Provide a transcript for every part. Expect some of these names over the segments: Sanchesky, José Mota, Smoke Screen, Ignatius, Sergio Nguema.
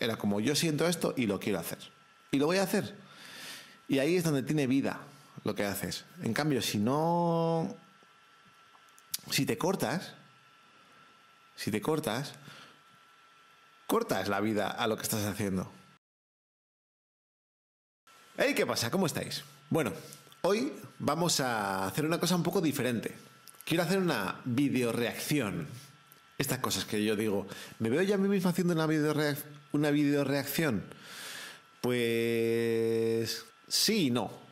Era como, yo siento esto y lo quiero hacer. Y lo voy a hacer. Y ahí es donde tiene vida lo que haces. En cambio, si no... Si te cortas, cortas la vida a lo que estás haciendo. ¡Hey! ¿Qué pasa? ¿Cómo estáis? Bueno, hoy vamos a hacer una cosa un poco diferente. Quiero hacer una videoreacción. Estas cosas que yo digo, ¿me veo yo a mí mismo haciendo una videoreacción? Pues... sí y no.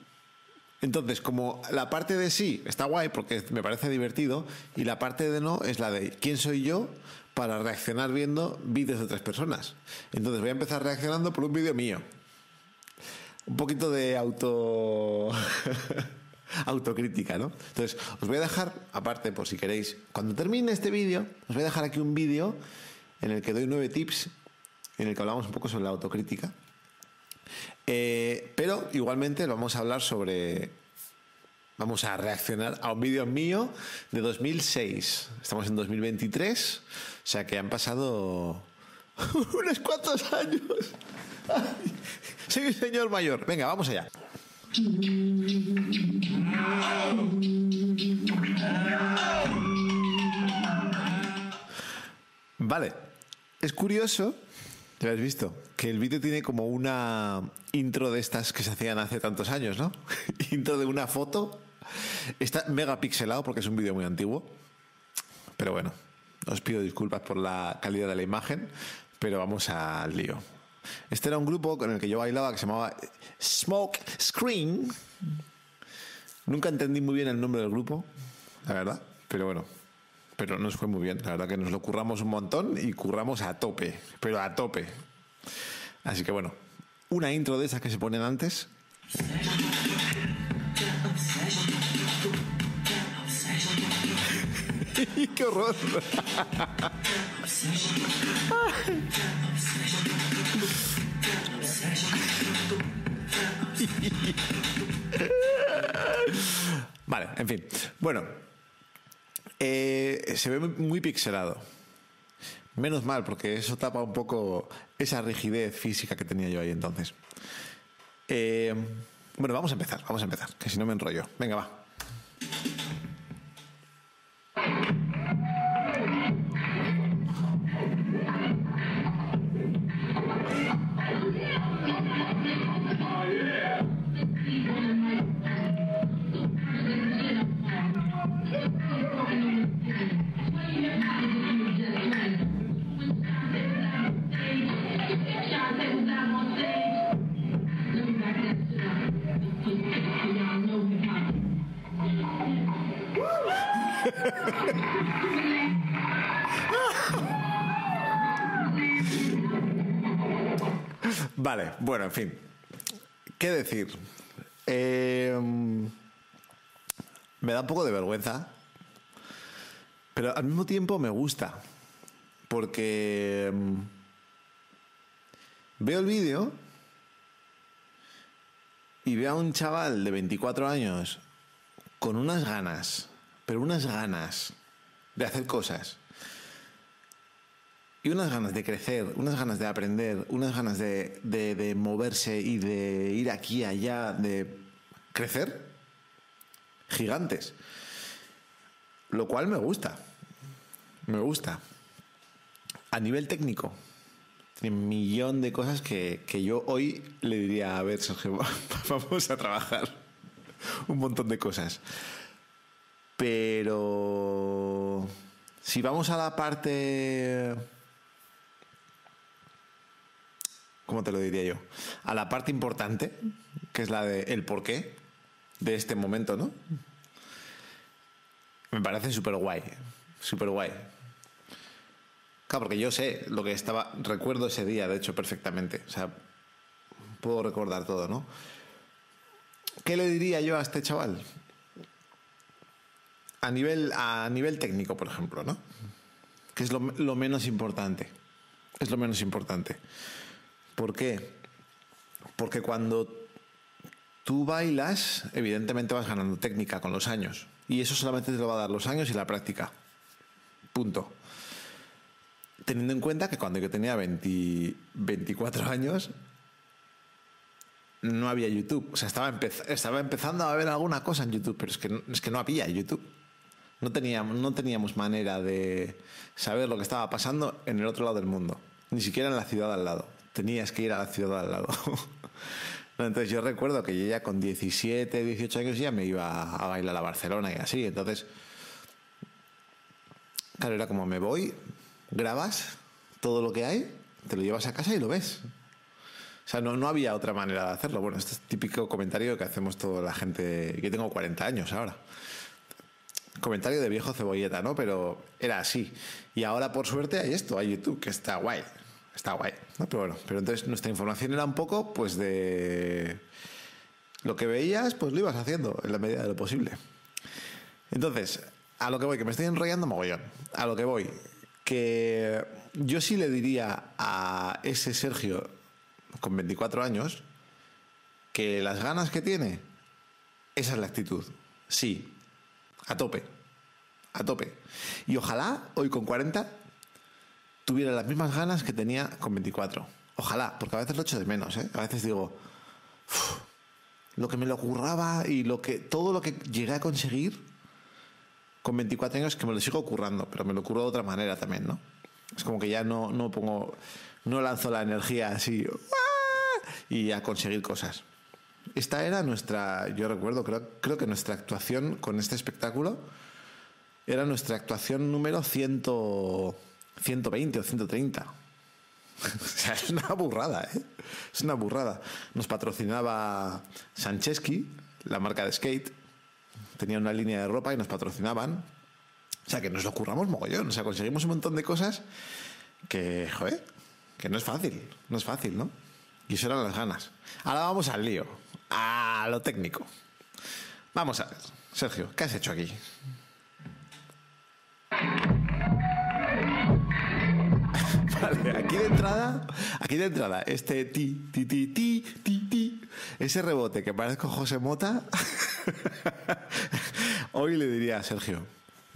Entonces, como la parte de sí está guay porque me parece divertido, y la parte de no es la de ¿quién soy yo para reaccionar viendo vídeos de otras personas? Entonces voy a empezar reaccionando por un vídeo mío. Un poquito de autocrítica, ¿no? Entonces, os voy a dejar, aparte por si queréis, cuando termine este vídeo, os voy a dejar aquí un vídeo en el que doy 9 tips, en el que hablamos un poco sobre la autocrítica. Pero igualmente vamos a hablar sobre... vamos a reaccionar a un vídeo mío de 2006. Estamos en 2023, o sea que han pasado unos cuantos años. Ay, soy un señor mayor. Venga, vamos allá. Vale, es curioso, ya habéis visto, que el vídeo tiene como una intro de estas que se hacían hace tantos años, ¿no? Intro de una foto. Está mega pixelado porque es un vídeo muy antiguo. Pero bueno, os pido disculpas por la calidad de la imagen, pero vamos al lío. Este era un grupo con el que yo bailaba que se llamaba Smoke Screen. Nunca entendí muy bien el nombre del grupo, la verdad, pero bueno, pero nos fue muy bien, la verdad que nos lo curramos un montón y curramos a tope, pero a tope. Así que bueno, una intro de esas que se ponen antes. ¡Qué horror! Vale, en fin. Bueno, se ve muy pixelado. Menos mal, porque eso tapa un poco esa rigidez física que tenía yo ahí entonces. Bueno, vamos a empezar, que si no me enrollo. Venga, va. Vale, bueno, en fin. ¿Qué decir? Me da un poco de vergüenza, pero al mismo tiempo me gusta, porque veo el vídeo y veo a un chaval de 24 años con unas ganas, pero unas ganas de hacer cosas. Y unas ganas de crecer, unas ganas de aprender, unas ganas de moverse y de ir aquí, allá, de crecer. Gigantes. Lo cual me gusta. Me gusta. A nivel técnico. Tiene un millón de cosas que yo hoy le diría, a ver, Sergio, vamos a trabajar. Un montón de cosas. Pero... si vamos a la parte... ¿cómo te lo diría yo? A la parte importante, que es la de el porqué de este momento, ¿no? Me parece súper guay, súper guay. Claro, porque yo sé lo que estaba... recuerdo ese día, de hecho, perfectamente. O sea, puedo recordar todo, ¿no? ¿Qué le diría yo a este chaval? A nivel técnico, por ejemplo, ¿no? Que es lo menos importante. Es lo menos importante. ¿Por qué? Porque cuando tú bailas, evidentemente vas ganando técnica con los años. Y eso solamente te lo va a dar los años y la práctica. Punto. teniendo en cuenta que cuando yo tenía 24 años no había YouTube. O sea, estaba empezando a ver alguna cosa en YouTube, pero es que no había YouTube. No teníamos manera de saber lo que estaba pasando en el otro lado del mundo, ni siquiera en la ciudad al lado. Tenías que ir a la ciudad al lado. Entonces yo recuerdo que yo ya con 17, 18 años ya me iba a bailar a Barcelona y así. Entonces, claro, era como me voy, grabas todo lo que hay, te lo llevas a casa y lo ves. O sea, no había otra manera de hacerlo. Bueno, este es el típico comentario que hacemos toda la gente. Yo tengo 40 años ahora. Comentario de viejo cebolleta, ¿no? Pero era así. Y ahora, por suerte, hay esto, hay YouTube, que está guay. Está guay, ¿no? Pero bueno, pero entonces nuestra información era un poco, pues, de lo que veías, pues lo ibas haciendo en la medida de lo posible. Entonces, a lo que voy, que me estoy enrollando mogollón. A lo que voy, que yo sí le diría a ese Sergio con 24 años que las ganas que tiene, esa es la actitud. Sí, a tope, a tope. Y ojalá hoy con 40 tuviera las mismas ganas que tenía con 24. Ojalá, porque a veces lo echo de menos, ¿eh? A veces digo, lo que me lo curraba y todo lo que llegué a conseguir con 24 años, que me lo sigo currando, pero me lo curro de otra manera también, ¿no? Es como que ya no lanzo la energía así y a conseguir cosas. Esta era nuestra, yo recuerdo, creo que nuestra actuación con este espectáculo era nuestra actuación número 100, 120 o 130. O sea, es una burrada, ¿eh? Es una burrada. Nos patrocinaba Sanchesky, la marca de skate. Tenía una línea de ropa y nos patrocinaban. O sea, que nos lo curramos mogollón. O sea, conseguimos un montón de cosas que, joder, que no es fácil. No es fácil, ¿no? Y eso eran las ganas. Ahora vamos al lío, a lo técnico. Vamos a ver, Sergio, ¿qué has hecho aquí? Vale, aquí de entrada, este ti, ti, ti, ti, ti, ti, ese rebote que parezco José Mota. Hoy le diría a Sergio,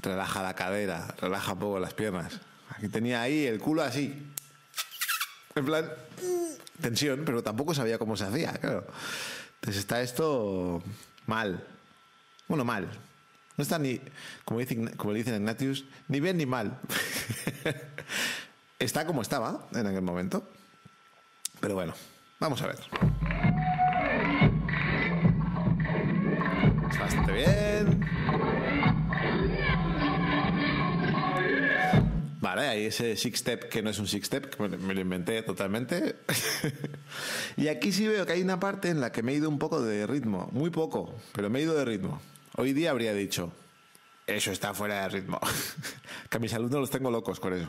relaja la cadera, relaja un poco las piernas. Aquí tenía ahí el culo así, en plan, tensión, pero tampoco sabía cómo se hacía, claro. Entonces está esto mal. Bueno, mal. No está ni, como le dicen a Ignatius, ni bien ni mal. Está como estaba en aquel momento. Pero bueno, vamos a ver. Está bastante bien. Vale, hay ese six-step que no es un six-step, que me lo inventé totalmente. Y aquí sí veo que hay una parte en la que me he ido un poco de ritmo. Muy poco, pero me he ido de ritmo. Hoy día habría dicho, eso está fuera de ritmo. Que a mis alumnos los tengo locos con eso.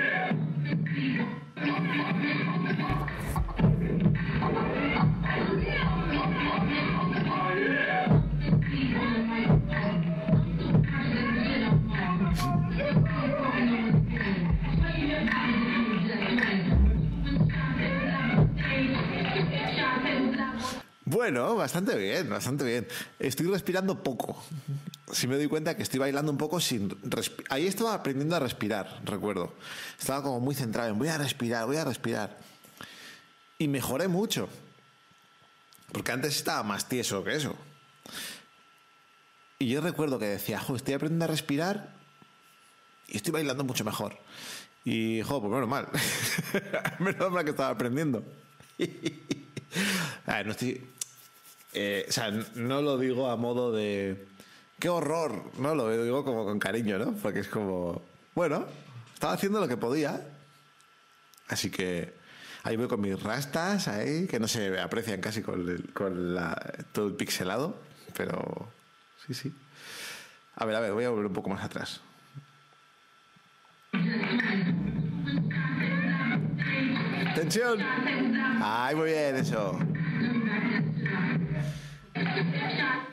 Bueno, bastante bien, bastante bien. Estoy respirando poco. Sí me doy cuenta que estoy bailando un poco sin... Ahí estaba aprendiendo a respirar, recuerdo. Estaba como muy centrado en voy a respirar. Y mejoré mucho. Porque antes estaba más tieso que eso. Y yo recuerdo que decía, jo, estoy aprendiendo a respirar y estoy bailando mucho mejor. Y, jo, pues menos mal. Menos mal que estaba aprendiendo. A ver, no estoy... o sea, no lo digo a modo de ¡qué horror! No, lo digo como con cariño, ¿no? Porque es como... Bueno, estaba haciendo lo que podía. Así que ahí voy con mis rastas, ahí, que no se aprecian casi todo el pixelado. Pero... Sí. A ver, voy a volver un poco más atrás. ¡Tensión! ¡Ay, muy bien eso!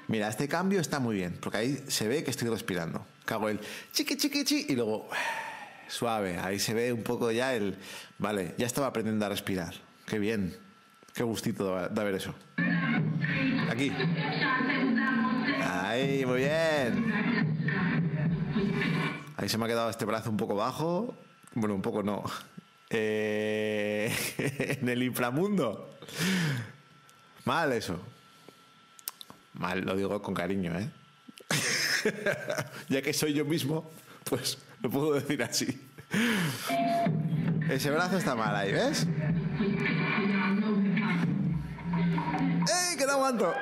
Mira, este cambio está muy bien, porque ahí se ve que estoy respirando. Cago el chiqui, chiqui, chi, y luego suave. Ahí se ve un poco ya el... Vale, ya estaba aprendiendo a respirar. Qué bien. Qué gustito da ver eso. Aquí. Ahí, muy bien. Ahí se me ha quedado este brazo un poco bajo. Bueno, un poco no. En el inframundo. Mal eso. Mal, lo digo con cariño, ¿eh? Ya que soy yo mismo, pues lo puedo decir así. Ese brazo está mal ahí, ¿ves? ¡Ey, que no aguanto!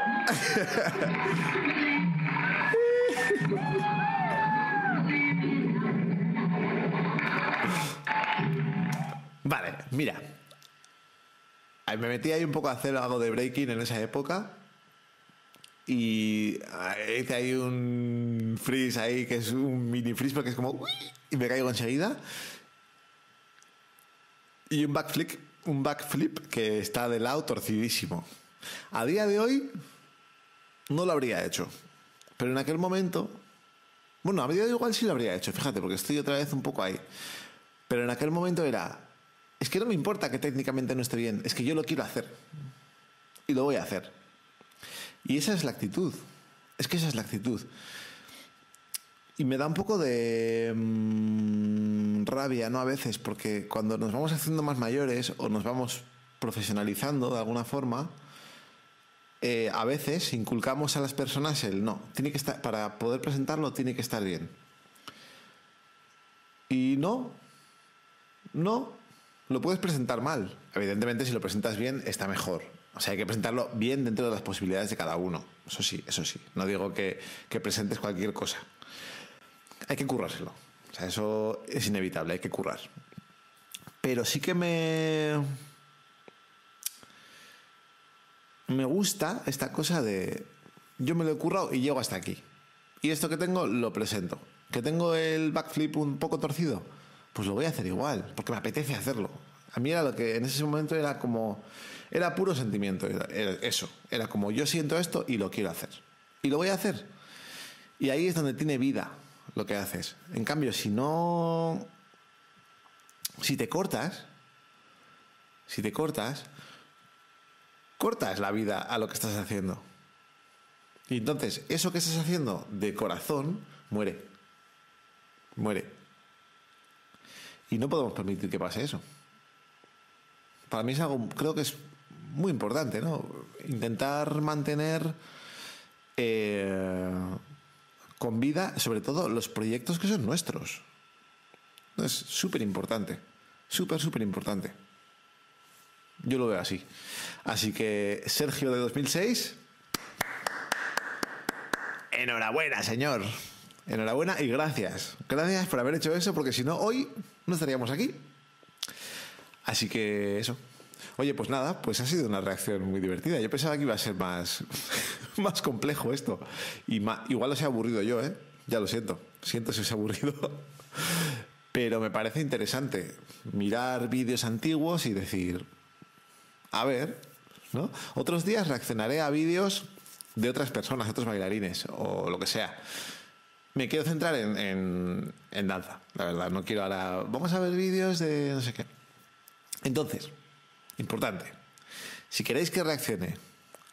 Vale, mira. Me metí ahí un poco a hacer algo de breaking en esa época. Y hice ahí un freeze ahí, que es un mini freeze, porque es como... ¡Uy! Y me caigo enseguida. Y un backflip que está de lado torcidísimo. A día de hoy no lo habría hecho. Pero en aquel momento... Bueno, a día de hoy igual sí lo habría hecho, fíjate, porque estoy otra vez un poco ahí. Pero en aquel momento era... Es que no me importa que técnicamente no esté bien, es que yo lo quiero hacer. Y lo voy a hacer. Y esa es la actitud. Es que esa es la actitud. Y me da un poco de rabia, ¿no? A veces, porque cuando nos vamos haciendo más mayores o nos vamos profesionalizando de alguna forma, a veces inculcamos a las personas el no. Tiene que estar, para poder presentarlo tiene que estar bien. Y no. Lo puedes presentar mal. Evidentemente, si lo presentas bien, está mejor. O sea, hay que presentarlo bien dentro de las posibilidades de cada uno. Eso sí, eso sí. No digo que presentes cualquier cosa. Hay que currárselo. O sea, eso es inevitable, hay que currar. Pero sí que me gusta esta cosa de... Yo me lo he currado y llego hasta aquí. Y esto que tengo, lo presento. Que tengo el backflip un poco torcido, pues lo voy a hacer igual, porque me apetece hacerlo. A mí era lo que en ese momento era como... Era puro sentimiento, era eso. Era como, yo siento esto y lo quiero hacer. Y lo voy a hacer. Y ahí es donde tiene vida lo que haces. En cambio, si no... Si te cortas... Cortas la vida a lo que estás haciendo. Y entonces, eso que estás haciendo de corazón, muere. Y no podemos permitir que pase eso. Para mí es algo, creo que es muy importante, ¿no? Intentar mantener con vida, sobre todo, los proyectos que son nuestros. Es súper importante. Súper importante. Yo lo veo así. Así que, Sergio de 2006, enhorabuena, señor. Enhorabuena y gracias. Gracias por haber hecho eso, porque si no, hoy no estaríamos aquí. Así que eso. Oye, pues nada, pues ha sido una reacción muy divertida. Yo pensaba que iba a ser más, más complejo esto. Y igual os he aburrido yo, ¿eh? Ya lo siento. Siento si os he aburrido. Pero me parece interesante mirar vídeos antiguos y decir, a ver, ¿no? Otros días reaccionaré a vídeos de otras personas, otros bailarines o lo que sea. Me quiero centrar en danza, la verdad. No quiero ahora... Vamos a ver vídeos de no sé qué. Entonces, importante. Si queréis que reaccione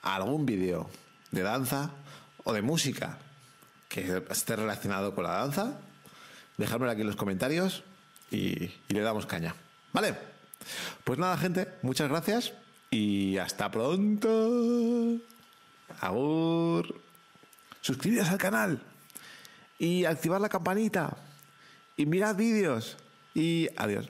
a algún vídeo de danza o de música que esté relacionado con la danza, dejármelo aquí en los comentarios y le damos caña. ¿Vale? Pues nada, gente. Muchas gracias y hasta pronto. Agur. Suscribiros al canal. Y activar la campanita. Y mirad vídeos. Y adiós.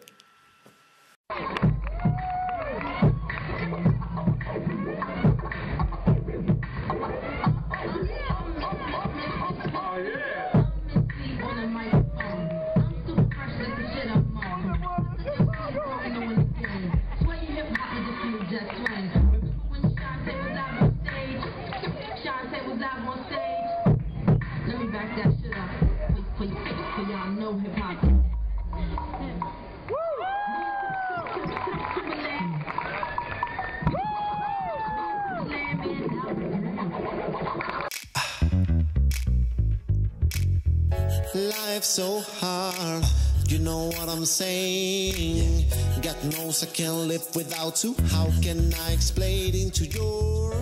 Life's so hard, you know what I'm saying. Got knows I can't live without you. How can I explain it to your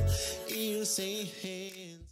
ears? Say hey.